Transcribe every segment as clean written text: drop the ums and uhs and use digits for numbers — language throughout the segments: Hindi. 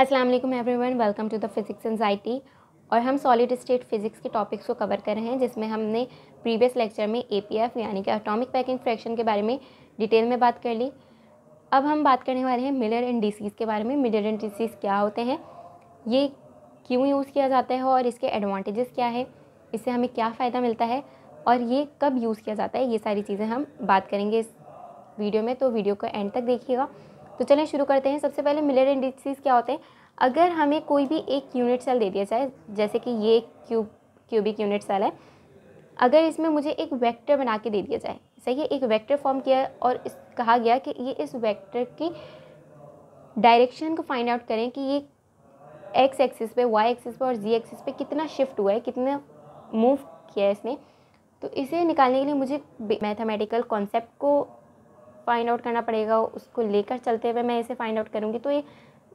अस्सलाम वालेकुम everyone, welcome to the physics anxiety. और हम सॉलिड स्टेट फिज़िक्स के टॉपिक्स को कवर कर रहे हैं, जिसमें हमने प्रीवियस लेक्चर में एपीएफ यानी कि एटॉमिक पैकिंग फ्रैक्शन के बारे में डिटेल में बात कर ली। अब हम बात करने वाले हैं मिलर इंडिसेस के बारे में। मिलर इंडिसेस क्या होते हैं, ये क्यों यूज़ किया जाता है और इसके एडवांटेजेस क्या है, इससे हमें क्या फ़ायदा मिलता है और ये कब यूज़ किया जाता है, ये सारी चीज़ें हम बात करेंगे इस वीडियो में, तो वीडियो को एंड तक देखिएगा। तो चलें शुरू करते हैं। सबसे पहले मिलर इंडिसेस क्या होते हैं। अगर हमें कोई भी एक यूनिट सेल दे दिया जाए, जैसे कि ये क्यूबिक यूनिट सेल है, अगर इसमें मुझे एक वेक्टर बना के दे दिया जाए, सही है, एक वेक्टर फॉर्म किया और कहा गया कि ये इस वेक्टर की डायरेक्शन को फाइंड आउट करें कि ये एक्स एक्सिस पे, वाई एक्सिस पे और जी एक्सिस पे कितना शिफ्ट हुआ है, कितना मूव किया है इसने। तो इसे निकालने के लिए मुझे मैथमेटिकल कॉन्सेप्ट को फाइंड आउट करना पड़ेगा, उसको लेकर चलते हुए मैं इसे फाइंड आउट करूँगी तो ये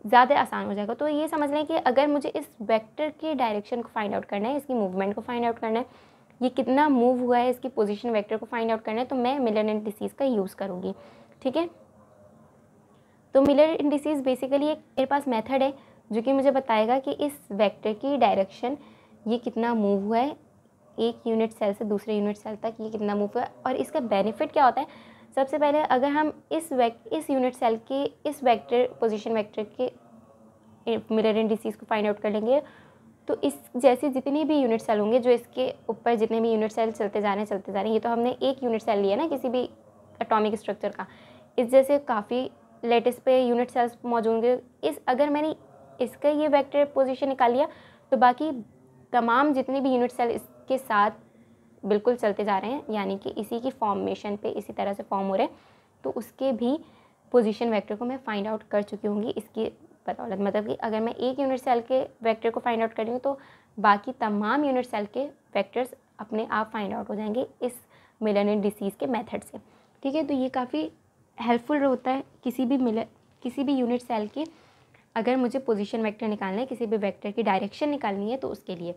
ज़्यादा आसान हो जाएगा। तो ये समझ लें कि अगर मुझे इस वेक्टर की डायरेक्शन को फाइंड आउट करना है, इसकी मूवमेंट को फाइंड आउट करना है, ये कितना मूव हुआ है, इसकी पोजीशन वेक्टर को फाइंड आउट करना है, तो मैं मिलर इंडिसेस का यूज़ करूँगी। ठीक है, तो मिलर इंडिसेस बेसिकली एक मेरे पास मेथड है जो कि मुझे बताएगा कि इस वेक्टर की डायरेक्शन, ये कितना मूव हुआ है, एक यूनिट सेल से दूसरे यूनिट सेल तक ये कितना मूव हुआ है। और इसका बेनिफिट क्या होता है, सबसे पहले अगर हम इस यूनिट सेल के इस वेक्टर पोजीशन वेक्टर के मिलर इंडिसेस को फाइंड आउट कर लेंगे तो इस जैसे जितनी भी यूनिट सेल होंगे, जो इसके ऊपर जितने भी यूनिट सेल चलते जा रहे हैं, ये तो हमने एक यूनिट सेल लिया ना किसी भी एटॉमिक स्ट्रक्चर का, इस जैसे काफ़ी लेटेस्ट पे यूनिट सेल्स मौजूद होंगे। अगर मैंने इसका ये वेक्टर पोजीशन निकाल लिया तो बाकी तमाम जितने भी यूनिट सेल इसके साथ बिल्कुल चलते जा रहे हैं, यानी कि इसी की फॉर्मेशन पे इसी तरह से फॉर्म हो रहे हैं, तो उसके भी पोजीशन वेक्टर को मैं फाइंड आउट कर चुकी होंगी इसकी बदौलत। मतलब कि अगर मैं एक यूनिट सेल के वेक्टर को फाइंड आउट कर लूँ तो बाकी तमाम यूनिट सेल के वेक्टर्स अपने आप फाइंड आउट हो जाएंगे इस मिलर इंडिसेस के मेथड से। ठीक है, तो ये काफ़ी हेल्पफुल होता है किसी भी यूनिट सेल की, अगर मुझे पोजीशन वेक्टर निकालना है, किसी भी वेक्टर की डायरेक्शन निकालनी है तो उसके लिए।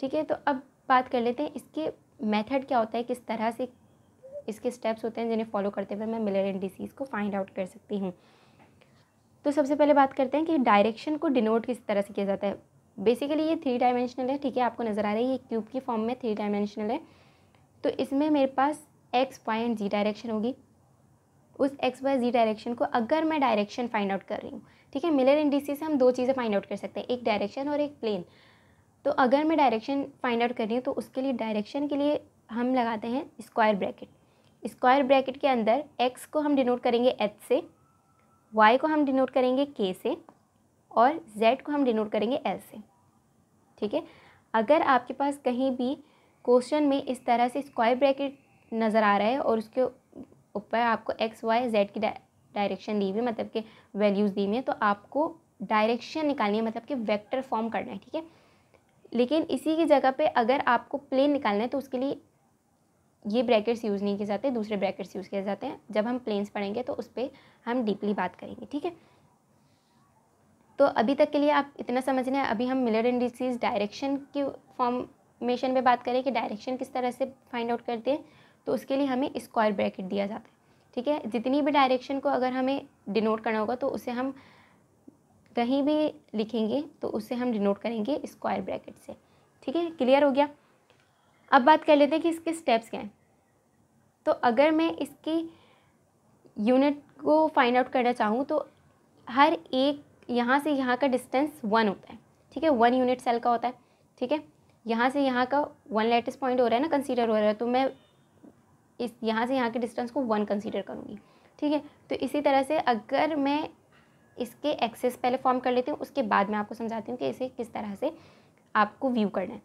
ठीक है, तो अब बात कर लेते हैं इसके मेथड क्या होता है, किस तरह से इसके स्टेप्स होते हैं जिन्हें फॉलो करते हुए मैं मिलर इंडिसेस को फाइंड आउट कर सकती हूँ। तो सबसे पहले बात करते हैं कि डायरेक्शन को डिनोट किस तरह से किया जाता है। बेसिकली ये 3 डायमेंशनल है, ठीक है, आपको नज़र आ रहा है ये क्यूब की फॉर्म में 3 डायमेंशनल है। तो इसमें मेरे पास X Y and Z direction होगी। उस एक्स वाई जी डायरेक्शन को अगर मैं डायरेक्शन फाइंड आउट कर रही हूँ, ठीक है, मिलर इंडिसेस से हम 2 चीज़ें फाइंड आउट कर सकते हैं, एक डायरेक्शन और एक प्लेन। तो अगर मैं डायरेक्शन फाइंड आउट कर रही हूँ तो उसके लिए डायरेक्शन के लिए हम लगाते हैं स्क्वायर ब्रैकेट। स्क्वायर ब्रैकेट के अंदर एक्स को हम डिनोट करेंगे एच से, वाई को हम डिनोट करेंगे के से और जेड को हम डिनोट करेंगे एल से। ठीक है, अगर आपके पास कहीं भी क्वेश्चन में इस तरह से स्क्वायर ब्रैकेट नज़र आ रहा है और उसके ऊपर आपको एक्स वाई जेड की डायरेक्शन दी हुई, मतलब कि वैल्यूज़ दी हुई है, तो आपको डायरेक्शन निकालनी है, मतलब कि वेक्टर फॉर्म करना है। ठीक है, लेकिन इसी की जगह पे अगर आपको प्लेन निकालना है तो उसके लिए ये ब्रैकेट्स यूज़ नहीं किए जाते, दूसरे ब्रैकेट्स यूज़ किए जाते हैं। जब हम प्लेन्स पढ़ेंगे तो उस पर हम डीपली बात करेंगे। ठीक है, तो अभी तक के लिए आप इतना समझना है। अभी हम मिलर इंडिसेस डायरेक्शन की फॉर्मेशन पे बात करें कि डायरेक्शन किस तरह से फाइंड आउट करते हैं, तो उसके लिए हमें स्क्वायर ब्रैकेट दिया जाता है। ठीक है, जितनी भी डायरेक्शन को अगर हमें डिनोट करना होगा तो उसे हम कहीं भी लिखेंगे तो उसे हम डिनोट करेंगे स्क्वायर ब्रैकेट से। ठीक है, क्लियर हो गया। अब बात कर लेते हैं कि इसके स्टेप्स क्या हैं। तो अगर मैं इसकी यूनिट को फाइंड आउट करना चाहूँ तो हर एक यहाँ से यहाँ का डिस्टेंस 1 होता है। ठीक है, 1 यूनिट सेल का होता है। ठीक है, यहाँ से यहाँ का 1 लेटेस्ट पॉइंट हो रहा है ना, कंसीडर हो रहा है, तो मैं इस यहाँ से यहाँ के डिस्टेंस को 1 कंसीडर करूँगी। ठीक है, तो इसी तरह से अगर मैं इसके एक्सेस पहले फॉर्म कर लेती हूँ, उसके बाद मैं आपको समझाती हूँ कि इसे किस तरह से आपको व्यू करना है।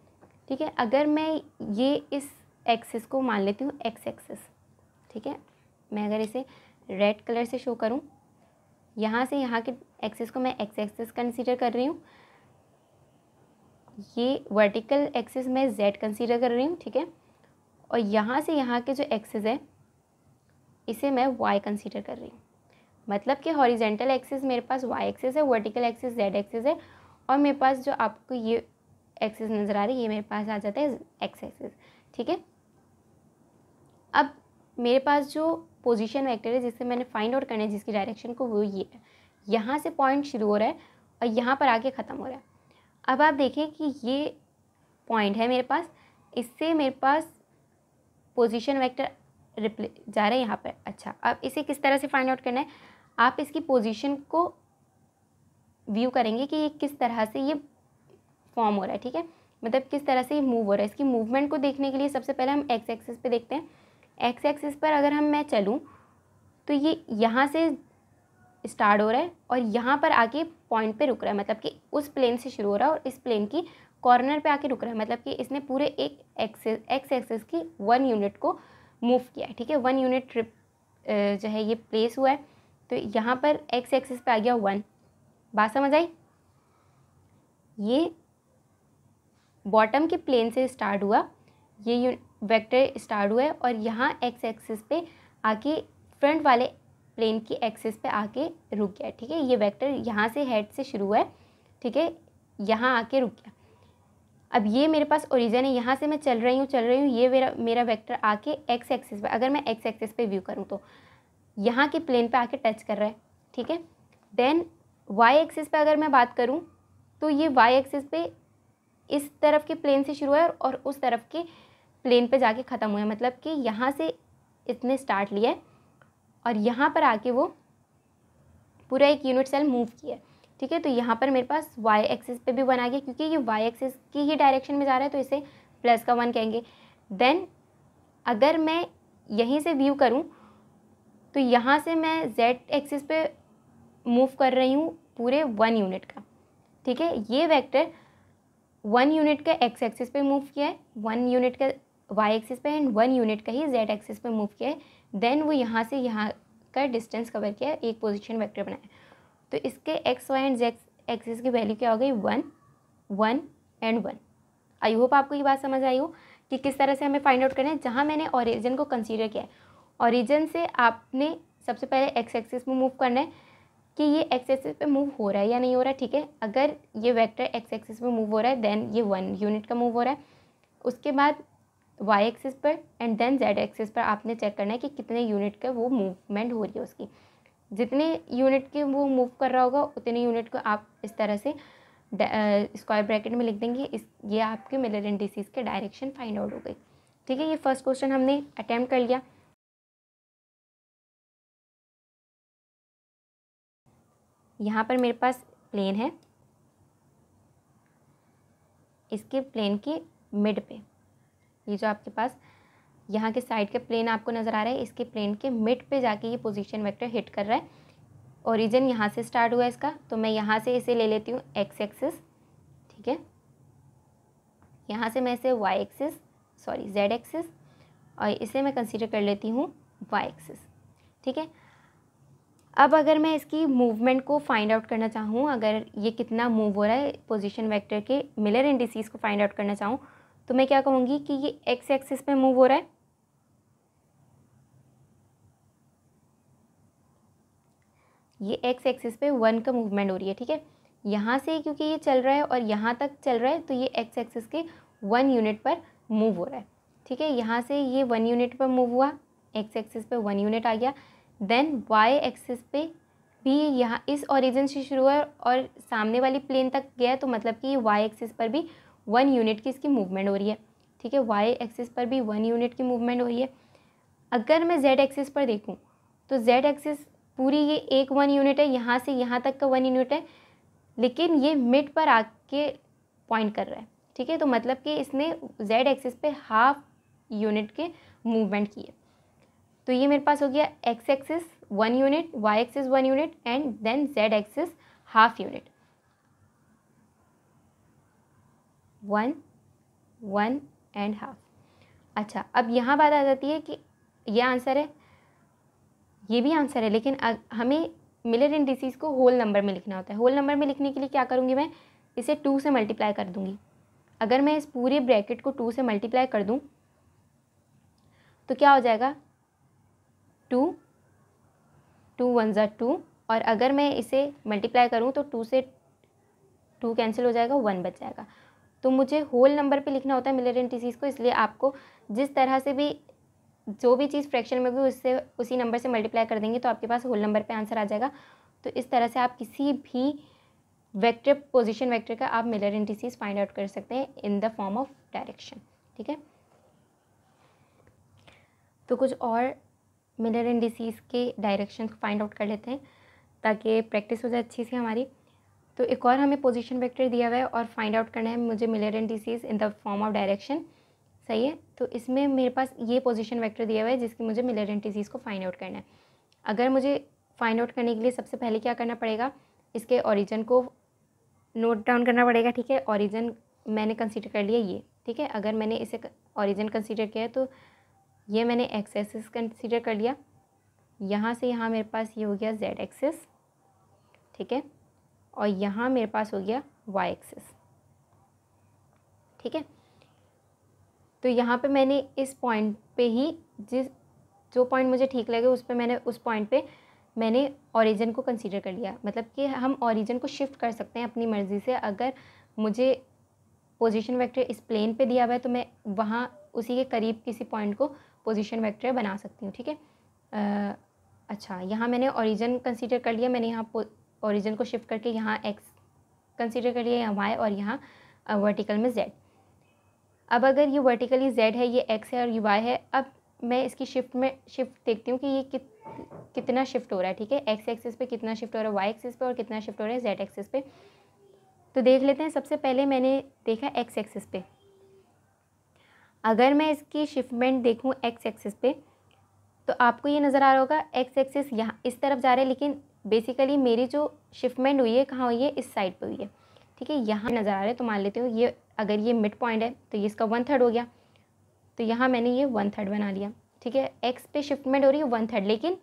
ठीक है, अगर मैं ये इस एक्सेस को मान लेती हूँ एक्स एक्सेस, ठीक है, मैं अगर इसे रेड कलर से शो करूँ, यहाँ से यहाँ के एक्सेस को मैं एक्स एक्सेस कंसीडर कर रही हूँ, ये वर्टिकल एक्सेस मैं जेड कंसीडर कर रही हूँ। ठीक है, और यहाँ से यहाँ के जो एक्सेस है इसे मैं वाई कंसीडर कर रही हूँ। मतलब कि हॉरिजेंटल एक्सिस मेरे पास y एक्सिस है, वर्टिकल एक्सिस z एक्सिस है, और मेरे पास जो आपको ये एक्सिस नज़र आ रही है ये मेरे पास आ जाता है x एक्सिस। ठीक है, अब मेरे पास जो पोजीशन वेक्टर है जिसे मैंने फाइंड आउट करना है, जिसकी डायरेक्शन को, वो ये है, यहाँ से पॉइंट शुरू हो रहा है और यहाँ पर आके ख़त्म हो रहा है। अब आप देखें कि ये पॉइंट है मेरे पास, इससे मेरे पास पोजीशन वेक्टर रिप्ले जा रहा है यहाँ पर। अच्छा, अब इसे किस तरह से फाइंड आउट करना है, आप इसकी पोजीशन को व्यू करेंगे कि ये किस तरह से ये फॉर्म हो रहा है, ठीक है, मतलब किस तरह से ये मूव हो रहा है। इसकी मूवमेंट को देखने के लिए सबसे पहले हम एक्स एक्सिस पे देखते हैं। एक्स एक्सिस पर अगर हम मैं चलूँ तो ये यहाँ से स्टार्ट हो रहा है और यहाँ पर आके पॉइंट पे रुक रहा है, मतलब कि उस प्लेन से शुरू हो रहा है और इस प्लेन की कॉर्नर पे आके रुक रहा है, मतलब कि इसने पूरे एक एक्स एक्सिस की 1 यूनिट को मूव किया है, ठीक है, 1 यूनिट ट्रिप जो है ये प्लेस हुआ है। तो यहाँ पर एक्स एक्सिस पे आ गया 1। बात समझ आई? ये बॉटम के प्लेन से स्टार्ट हुआ, ये वेक्टर स्टार्ट हुआ है और यहाँ एक्स एक्सिस पे आके फ्रंट वाले प्लेन की एक्सिस पे आके रुक गया, ठीक है, ये वेक्टर यहाँ से हेड से शुरू हुआ है, ठीक है, यहाँ आके रुक गया। अब ये मेरे पास ओरिजिन है, यहाँ से मैं चल रही हूँ, ये मेरा वेक्टर आके एक्स एक्सिस पे, अगर मैं एक्स एक्सिस पे व्यू करूँ तो यहाँ के प्लेन पे आके टच कर रहा है, ठीक है। देन वाई एक्सिस पे अगर मैं बात करूँ तो ये वाई एक्सिस पे इस तरफ के प्लेन से शुरू हुआ है और उस तरफ के प्लेन पे जाके ख़त्म हुआ है, मतलब कि यहाँ से इसने स्टार्ट लिया है और यहाँ पर आके वो पूरा एक यूनिट सेल मूव किया है, ठीक है। तो यहाँ पर मेरे पास y एक्सिस पे भी 1 आ गया क्योंकि ये y एक्सिस की ही डायरेक्शन में जा रहा है, तो इसे प्लस का 1 कहेंगे। देन अगर मैं यहीं से व्यू करूँ तो यहाँ से मैं z एक्सिस पे मूव कर रही हूँ पूरे 1 यूनिट का, ठीक है, ये वेक्टर 1 यूनिट का x एक्सिस पे मूव किया है, 1 यूनिट का y एक्सिस पे एंड 1 यूनिट का ही z एक्सिस पे मूव किया है। देन वो यहाँ से यहाँ का डिस्टेंस कवर किया, एक पोजीशन वेक्टर बनाया। तो इसके X Y and Z axis की वैल्यू क्या हो गई, 1, 1 एंड 1। आई होप आपको ये बात समझ आई हो कि किस तरह से हमें फाइंड आउट करना है। जहाँ मैंने ओरिजिन को कंसीडर किया है, ओरिजिन से आपने सबसे पहले एक्स एक्सिस में मूव करना है कि ये एक्स एक्सिस पे मूव हो रहा है या नहीं हो रहा है, ठीक है। अगर ये वेक्टर एक्स एक्सिस में मूव हो रहा है देन ये 1 यूनिट का मूव हो रहा है, उसके बाद y एक्सिस पर एंड देन z एक्सिस पर आपने चेक करना है कि कितने यूनिट का वो मूवमेंट हो रही है उसकी। जितने यूनिट के वो मूव कर रहा होगा उतने यूनिट को आप इस तरह से स्क्वायर ब्रैकेट में लिख देंगे। ये आपके मिलर इंडिसेस के डायरेक्शन फाइंड आउट हो गई, ठीक है। ये फर्स्ट क्वेश्चन हमने अटैम्प्ट कर लिया। यहाँ पर मेरे पास प्लेन है, इसके प्लेन के मिड पे ये जो आपके पास यहाँ के साइड के प्लेन आपको नज़र आ रहा है, इसके प्लेन के मिड पे जाके ये पोजीशन वेक्टर हिट कर रहा है। ओरिजिन यहाँ से स्टार्ट हुआ है इसका, तो मैं यहाँ से इसे ले लेती हूँ एक्स एक्सिस, ठीक है, यहाँ से मैं इसे Y axis sorry Z axis और इसे मैं कंसीडर कर लेती हूँ वाई एक्सिस, ठीक है। अब अगर मैं इसकी मूवमेंट को फाइंड आउट करना चाहूँ, अगर ये कितना मूव हो रहा है पोजीशन वेक्टर के मिलर इंडिसेस को फाइंड आउट करना चाहूँ, तो मैं क्या कहूँगी कि ये एक्स एक्सिस पे मूव हो रहा है, ये एक्स एक्सिस पे 1 का मूवमेंट हो रही है, ठीक है, यहाँ से क्योंकि ये चल रहा है और यहाँ तक चल रहा है तो ये एक्स एक्सिस के 1 यूनिट पर मूव हो रहा है, ठीक है। यहाँ से ये 1 यूनिट पर मूव हुआ, एक्स एक्सिस पे 1 यूनिट आ गया। देन वाई एक्सिस पे भी यहाँ इस ओरिजिन से शुरू हुआ और सामने वाली प्लेन तक गया, तो मतलब कि वाई एक्सिस पर भी 1 यूनिट की इसकी मूवमेंट हो रही है, ठीक है, वाई एक्सिस पर भी 1 यूनिट की मूवमेंट हो रही है। अगर मैं जेड एक्सिस पर देखूं तो जेड एक्सिस पूरी ये एक 1 यूनिट है, यहाँ से यहाँ तक का 1 यूनिट है, लेकिन ये मिड पर आके पॉइंट कर रहा है, ठीक है, तो मतलब कि इसने जेड एक्सिस पे 1/2 यूनिट के मूवमेंट किए। तो ये मेरे पास हो गया X axis 1 unit, Y axis 1 unit and then Z axis 1/2 unit, 1, 1 एंड 1/2। अच्छा, अब यहाँ बात आ जाती है कि ये आंसर है, ये भी आंसर है, लेकिन हमें मिलर इंडिसेस को होल नंबर में लिखना होता है। होल नंबर में लिखने के लिए क्या करूँगी, मैं इसे 2 से मल्टीप्लाई कर दूँगी। अगर मैं इस पूरे ब्रैकेट को 2 से मल्टीप्लाई कर दूँ तो क्या हो जाएगा, 2, 2 1 ज़ा 2, और अगर मैं इसे मल्टीप्लाई करूँ तो 2 से 2 कैंसिल हो जाएगा, 1 बच जाएगा। तो मुझे होल नंबर पे लिखना होता है मिलर इंडिसेस को, इसलिए आपको जिस तरह से भी जो भी चीज़ फ्रैक्शन में भी उससे उसी नंबर से मल्टीप्लाई कर देंगे तो आपके पास होल नंबर पे आंसर आ जाएगा। तो इस तरह से आप किसी भी वेक्टर पोजीशन वेक्टर का आप मिलर इंडिसेस फाइंड आउट कर सकते हैं in the form of direction. ठीक है, तो कुछ और मिलर इंडिसेस के डायरेक्शन फाइंड आउट कर लेते हैं ताकि प्रैक्टिस हो जाए अच्छी से हमारी। तो एक और हमें पोजीशन वेक्टर दिया हुआ है और फाइंड आउट करना है मुझे Miller indices in the form of direction. सही है, तो इसमें मेरे पास ये पोजीशन वेक्टर दिया हुआ है जिसकी मुझे मिलर इंडिसेस को फाइंड आउट करना है। अगर मुझे फाइंड आउट करने के लिए सबसे पहले क्या करना पड़ेगा, इसके ओरिजिन को नोट डाउन करना पड़ेगा। ठीक है, ओरिजिन मैंने कंसीडर कर लिया ये। ठीक है, अगर मैंने इसे ओरिजिन कंसीडर किया है तो ये मैंने एक्स एक्सिस कंसीडर कर लिया। यहाँ से यहाँ मेरे पास ये हो गया जेड एक्सिस। ठीक है, और यहाँ मेरे पास हो गया वाई एक्सिस। ठीक है, तो यहाँ पे मैंने इस पॉइंट पे ही जो पॉइंट मुझे ठीक लगे उस पॉइंट पे मैंने ओरिजिन को कंसीडर कर लिया। मतलब कि हम ओरिजिन को शिफ्ट कर सकते हैं अपनी मर्ज़ी से। अगर मुझे पोजीशन वेक्टर इस प्लेन पे दिया हुआ है तो मैं वहाँ उसी के करीब किसी पॉइंट को पोजीशन वेक्टर बना सकती हूँ। ठीक है, अच्छा यहाँ मैंने ओरिजिन कंसीडर कर लिया, मैंने यहाँ ओरिजिन को शिफ्ट करके यहाँ एक्स कंसीडर कर लिया, यहाँ वाई और यहाँ वर्टिकल में जेड। अब अगर ये वर्टिकली जेड है, ये एक्स है और ये वाई है, अब मैं इसकी शिफ्ट देखती हूँ कि ये कितना शिफ्ट हो रहा है। ठीक है, एक्स एक्सिस पे कितना शिफ्ट हो रहा है, वाई एक्सिस पे, और कितना शिफ्ट हो रहा है जेड एक्सिस पे। तो देख लेते हैं, सबसे पहले मैंने देखा एक्स एक्सिस पे। अगर मैं इसकी शिफ्टमेंट देखूँ एक्स एक्सिस पे तो आपको ये नज़र आ रहा होगा एक्स एक्सिस यहाँ इस तरफ जा रहा है, लेकिन बेसिकली मेरी जो शिफ्टमेंट हुई है कहाँ हुई है, इस साइड पर हुई है। ठीक है, यहाँ नज़र आ रहा है। तो मान लेते हो ये, अगर ये मिड पॉइंट है तो ये इसका 1/3 हो गया, तो यहाँ मैंने ये 1/3 बना लिया। ठीक है, एक्स पे शिफ्टमेंट हो रही है 1/3, लेकिन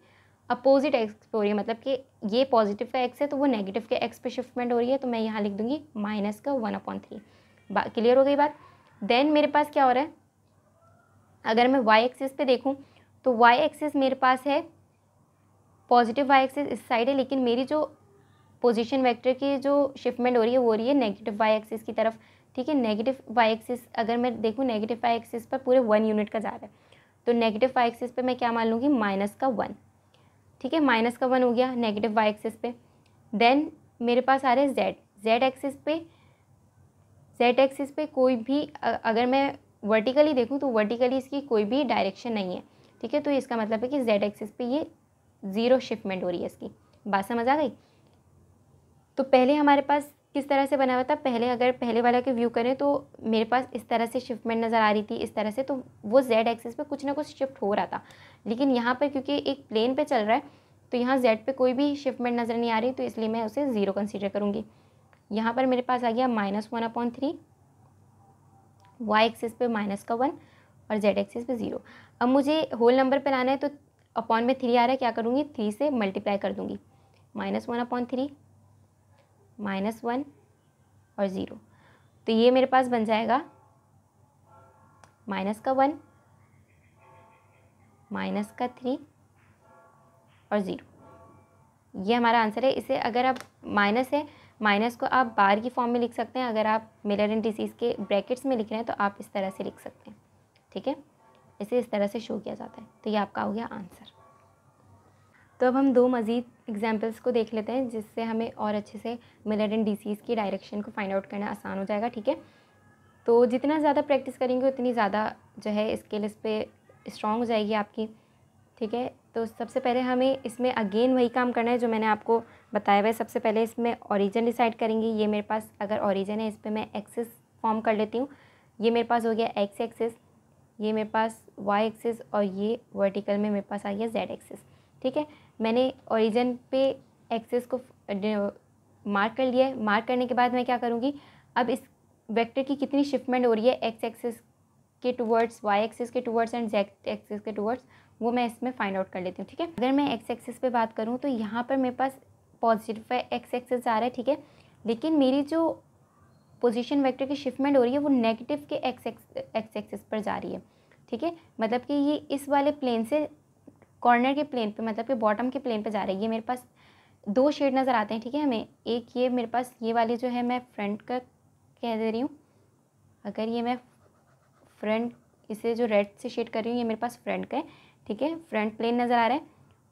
अपोजिट एक्स पे हो रही है। मतलब कि ये पॉजिटिव का एक्स है तो वो नेगेटिव के एक्स पे शिफ्टमेंट हो रही है, तो मैं यहाँ लिख दूँगी माइनस का 1/3। क्लियर हो गई बात। देन मेरे पास क्या हो रहा है, अगर मैं वाई एक्सिस पे देखूँ तो वाई एक्सिस मेरे पास है पॉजिटिव, वाई एक्सिस इस साइड है, लेकिन मेरी जो पोजीशन वेक्टर की जो शिफ्टमेंट हो रही है वो हो रही है नेगेटिव वाई एक्सिस की तरफ। ठीक है, नेगेटिव वाई एक्सिस अगर मैं देखूँ, नेगेटिव वाई एक्सिस पर पूरे 1 यूनिट का जा रहा है, तो नेगेटिव वाई एक्सिस पे मैं क्या मान लूँगी, -1। ठीक है, -1 हो गया नेगेटिव वाई एक्सिस पे। देन मेरे पास आ रहे हैं जेड, जेड एक्सिस पे कोई भी, अगर मैं वर्टिकली देखूँ तो वर्टिकली इसकी कोई भी डायरेक्शन नहीं है। ठीक है, तो इसका मतलब है कि जेड एक्सिस पे ये 0 शिफ्टमेंट हो रही है इसकी। बात समझ आ गई। तो पहले हमारे पास किस तरह से बना हुआ था, अगर पहले वाला के व्यू करें तो मेरे पास इस तरह से शिफ्टमेंट नज़र आ रही थी, इस तरह से। तो वो जेड एक्सिस पे कुछ ना कुछ शिफ्ट हो रहा था, लेकिन यहाँ पर क्योंकि एक प्लेन पे चल रहा है तो यहाँ जेड पे कोई भी शिफ्टमेंट नज़र नहीं आ रही, तो इसलिए मैं उसे 0 कंसीडर करूँगी। यहाँ पर मेरे पास आ गया -1/3, वाई एक्सिस पे -1 और जेड एक्सिस पे 0। अब मुझे होल नंबर पर लाना है तो अपॉन में 3 आ रहा है, क्या करूँगी, 3 से मल्टीप्लाई कर दूँगी, -1/3 और 0। तो ये मेरे पास बन जाएगा -1 और 0। ये हमारा आंसर है। इसे अगर आप माइनस को आप बार की फॉर्म में लिख सकते हैं, अगर आप मिलर इंडिसेस के ब्रैकेट्स में लिख रहे हैं तो आप इस तरह से लिख सकते हैं। ठीक है, इसे इस तरह से शो किया जाता है। तो ये आपका हो गया आंसर। तो अब हम 2 मज़ीद एग्जाम्पल्स को देख लेते हैं जिससे हमें और अच्छे से मिलर इंडिसेस की डायरेक्शन को फाइंड आउट करना आसान हो जाएगा। ठीक है, तो जितना ज़्यादा प्रैक्टिस करेंगे उतनी ज़्यादा जो है स्किल इस पे स्ट्रॉन्ग हो जाएगी आपकी। ठीक है, तो सबसे पहले हमें इसमें अगेन वही काम करना है जो मैंने आपको बताया हुआ है। सबसे पहले इसमें ओरिजिन डिसाइड करेंगे। ये मेरे पास अगर ओरिजिन है, इस पर मैं एक्सिस फॉर्म कर लेती हूँ। ये मेरे पास हो गया एक्स एक्सिस, ये मेरे पास वाई एक्सिस और ये वर्टिकल में मेरे पास आ गया जेड एक्सिस। ठीक है, मैंने ओरिजिन पे एक्सिस को मार्क कर लिया है। मार्क करने के बाद मैं क्या करूँगी, अब इस वेक्टर की कितनी शिफ्टमेंट हो रही है एक्स एक्सिस के टुवर्ड्स, वाई एक्सिस के टुवर्ड्स एंड जेड एक्सिस के टुवर्ड्स, वो मैं इसमें फाइंड आउट कर लेती हूँ। ठीक है, अगर मैं एक्स एक्सिस पे बात करूँ तो यहाँ पर मेरे पास पॉजिटिव एक्स एक्सिस आ रहा है। ठीक है, लेकिन मेरी जो पोजीशन वेक्टर की शिफ्टमेंट हो रही है वो नेगेटिव के एक्स एक्सिस पर जा रही है। ठीक है, मतलब कि ये इस वाले प्लेन से कॉर्नर के प्लेन पे, मतलब कि बॉटम के प्लेन पे जा रही है। ये मेरे पास 2 शेड नज़र आते हैं। ठीक है, हमें एक ये मेरे पास ये वाली जो है, मैं फ्रंट का कह दे रही हूँ। अगर ये मैं फ्रंट इसे जो रेड से शेड कर रही हूँ, ये मेरे पास फ्रंट का है। ठीक है, फ्रंट प्लेन नज़र आ रहा है।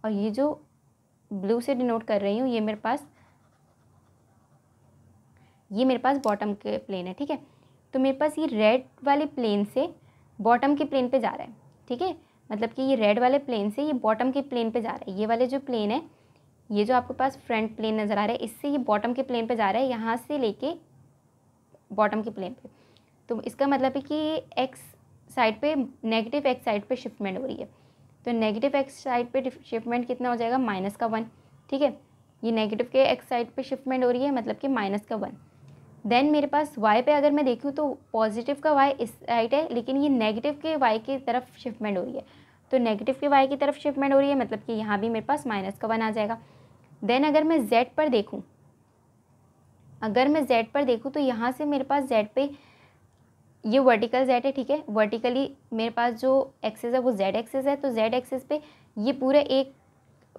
और ये जो ब्लू से डिनोट कर रही हूँ, ये मेरे पास ये मेरे पास बॉटम के प्लेन है, ठीक है। तो मेरे पास ये रेड वाले प्लेन से बॉटम के प्लेन पे जा रहा है, ठीक है। मतलब कि ये रेड वाले प्लेन से ये बॉटम के प्लेन पे जा रहा है। ये वाले जो प्लेन है, ये जो आपके पास फ्रंट प्लेन नज़र आ रहा है, इससे ये बॉटम के प्लेन पे जा रहा है, यहाँ से लेके बॉटम के प्लेन पे। तो इसका मतलब है कि एक्स साइड पे, नेगेटिव एक्स साइड पे शिफ्टमेंट हो रही है। तो नेगेटिव एक्स साइड पे शिफ्टमेंट कितना हो जाएगा, -1, ठीक है। ये नेगेटिव के एक्स साइड पे शिफ्टमेंट हो रही है, मतलब कि -1। देन मेरे पास वाई पे अगर मैं देखूँ तो पॉजिटिव का वाई इस साइड है, लेकिन ये नेगेटिव के वाई की तरफ शिफ्टमेंट हो रही है। तो नेगेटिव के वाई की तरफ शिफ्टमेंट हो रही है, मतलब कि यहाँ भी मेरे पास -1 आ जाएगा। देन अगर मैं जेड पर देखूँ, तो यहाँ से मेरे पास जेड पे ये वर्टिकल जेड है, ठीक है। वर्टिकली मेरे पास जो एक्सेस है वो जेड एक्सेस है। तो जेड एक्सेस पे ये पूरा एक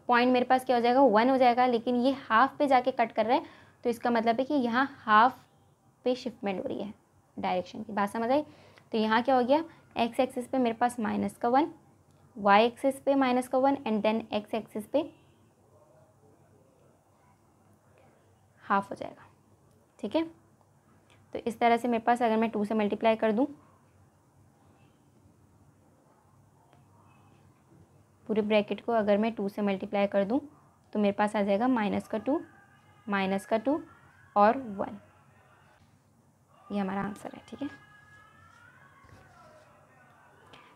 पॉइंट मेरे पास क्या हो जाएगा, 1 हो जाएगा। लेकिन ये हाफ पे जाके कट कर रहा है, तो इसका मतलब है कि यहाँ हाफ पे शिफ्टमेंट हो रही है डायरेक्शन की। बात समझ आई। तो यहाँ क्या हो गया, एक्स एक्सेस पे मेरे पास -1, वाई एक्सेस पे -1 एंड देन एक्स एक्सेस पे हाफ हो जाएगा, ठीक है। तो इस तरह से मेरे पास अगर मैं 2 से मल्टीप्लाई कर दूं पूरे ब्रैकेट को, अगर मैं 2 से मल्टीप्लाई कर दूं तो मेरे पास आ जाएगा -2 और 1। ये हमारा आंसर है, ठीक है।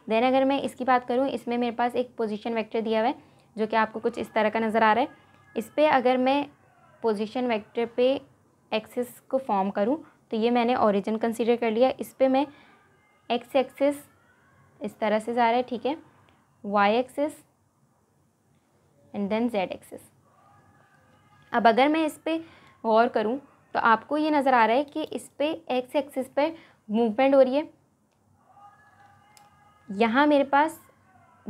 देन अगर मैं इसकी बात करूं, इसमें मेरे पास एक पोजीशन वेक्टर दिया हुआ है जो कि आपको कुछ इस तरह का नज़र आ रहा है। इस पर अगर मैं पोजीशन वेक्टर पे एक्सिस को फॉर्म करूं, तो ये मैंने ओरिजिन कंसीडर कर लिया। इस पर मैं एक्स एक्सिस इस तरह से जा रहा है, ठीक है, Y axis and then Z axis. अब अगर मैं इस पर गौर करूं तो आपको ये नज़र आ रहा है कि इस पर एक्स एक्सिस पर मूवमेंट हो रही है। यहाँ मेरे पास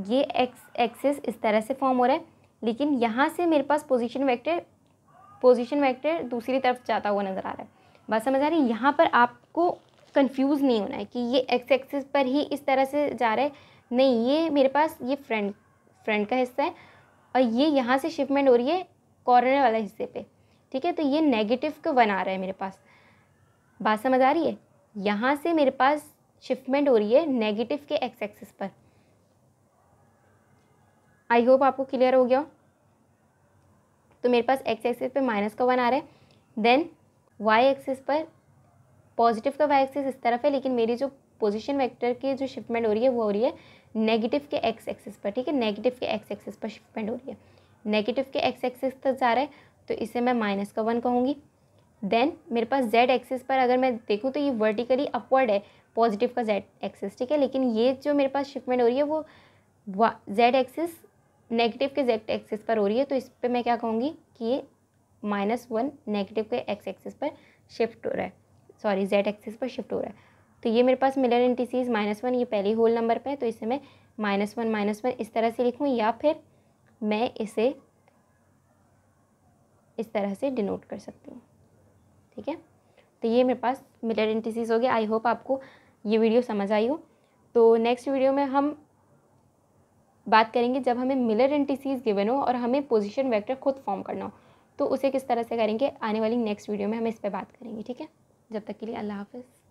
ये एक्स एक्सिस इस तरह से फॉर्म हो रहा है, लेकिन यहाँ से मेरे पास पोजीशन वेक्टर दूसरी तरफ जाता हुआ नज़र आ रहा है। बात समझ आ रही है। यहाँ पर आपको कंफ्यूज नहीं होना है कि ये एक्स एक्सिस पर ही इस तरह से जा रहा है, नहीं। ये मेरे पास ये फ्रंट का हिस्सा है और ये यहाँ से शिफ्टमेंट हो रही है कॉर्नर वाले हिस्से पे, ठीक है। तो ये नेगेटिव का बना रहा है मेरे पास। बात समझ आ रही है। यहाँ से मेरे पास शिफ्टमेंट हो रही है नेगेटिव के एक्स एक्सिस पर। आई होप आपको क्लियर हो गया। तो मेरे पास एक्स एक्सिस पे -1 आ रहा है। देन वाई एक्सिस पर पॉजिटिव का वाई एक्सिस इस तरफ है, लेकिन मेरी जो पोजीशन वेक्टर की जो शिफ्टमेंट हो रही है वो हो रही है नेगेटिव के एक्स एक्सिस पर, ठीक है। नेगेटिव के एक्स एक्सिस पर शिफ्टमेंट हो रही है, नेगेटिव के एक्स एक्सिस तक जा रहा है, तो इसे मैं -1 कहूँगी। देन मेरे पास जेड एक्सिस पर अगर मैं देखूँ तो ये वर्टिकली अपवर्ड है पॉजिटिव का जेड एक्सिस, ठीक है। लेकिन ये जो मेरे पास शिफ्टमेंट हो रही है वो जेड एक्सिस नेगेटिव के जेड एक्सिस पर हो रही है, तो इस पर मैं क्या कहूँगी कि ये -1 नेगेटिव के एक्स एक्सिस पर शिफ्ट हो रहा है, सॉरी जेड एक्सिस पर शिफ्ट हो रहा है। तो ये मेरे पास मिलर इंडिसेस -1, ये पहले होल नंबर पे है, तो इसे मैं -1 इस तरह से लिखूँ, या फिर मैं इसे इस तरह से डिनोट कर सकती हूँ, ठीक है। तो ये मेरे पास मिलर इंडिसेस हो गया। आई होप आपको ये वीडियो समझ आई हो। तो नेक्स्ट वीडियो में हम बात करेंगे जब हमें मिलर इंडिसेस गिवन हो और हमें पोजीशन वेक्टर खुद फॉर्म करना हो, तो उसे किस तरह से करेंगे। आने वाली नेक्स्ट वीडियो में हम इस पर बात करेंगे, ठीक है। जब तक के लिए अल्लाह हाफ़िज़।